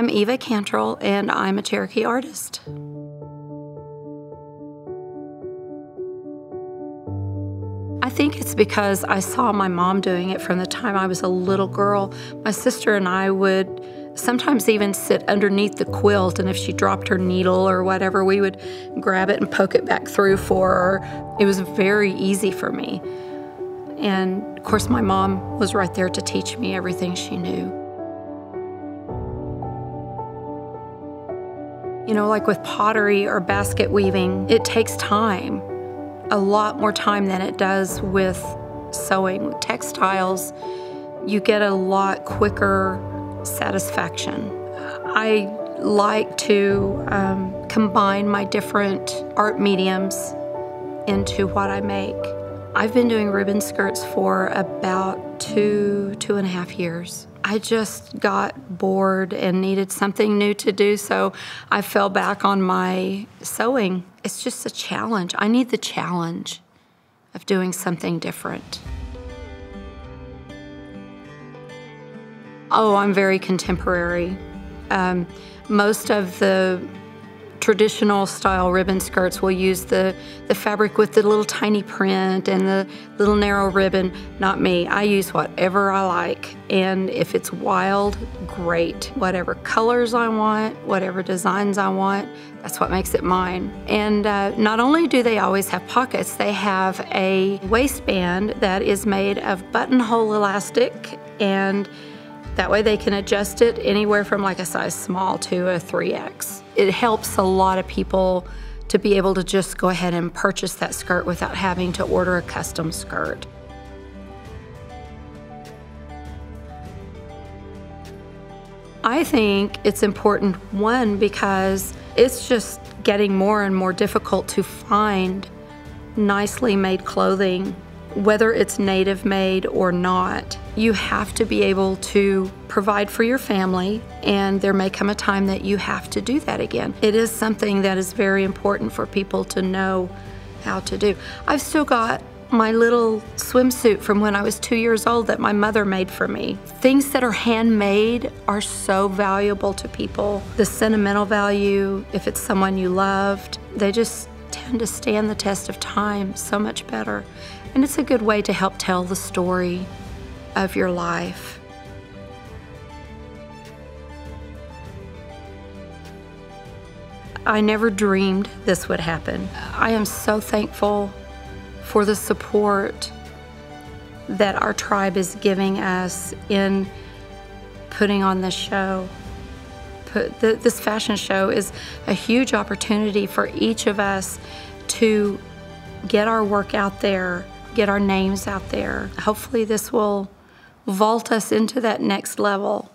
I'm Eva Cantrell, and I'm a Cherokee artist. I think it's because I saw my mom doing it from the time I was a little girl. My sister and I would sometimes even sit underneath the quilt, and if she dropped her needle or whatever, we would grab it and poke it back through for her. It was very easy for me. And of course, my mom was right there to teach me everything she knew. You know, like with pottery or basket weaving, it takes time, a lot more time than it does with sewing. With textiles, you get a lot quicker satisfaction. I like to combine my different art mediums into what I make. I've been doing ribbon skirts for about two and a half years. I just got bored and needed something new to do, so I fell back on my sewing. It's just a challenge. I need the challenge of doing something different. Oh, I'm very contemporary. Most of the traditional style ribbon skirts will use the fabric with the little tiny print and the little narrow ribbon. Not me. I use whatever I like. And if it's wild, great. Whatever colors I want, whatever designs I want, that's what makes it mine. And not only do they always have pockets, they have a waistband that is made of buttonhole elastic, and that way they can adjust it anywhere from like a size small to a 3X. It helps a lot of people to be able to just go ahead and purchase that skirt without having to order a custom skirt. I think it's important, one, because it's just getting more and more difficult to find nicely made clothing. Whether it's native made or not, you have to be able to provide for your family, and there may come a time that you have to do that again. It is something that is very important for people to know how to do. I've still got my little swimsuit from when I was 2 years old that my mother made for me. Things that are handmade are so valuable to people. The sentimental value, if it's someone you loved, they just tend to stand the test of time so much better. And it's a good way to help tell the story of your life. I never dreamed this would happen. I am so thankful for the support that our tribe is giving us in putting on this show. This fashion show is a huge opportunity for each of us to get our work out there, get our names out there. Hopefully this will vault us into that next level.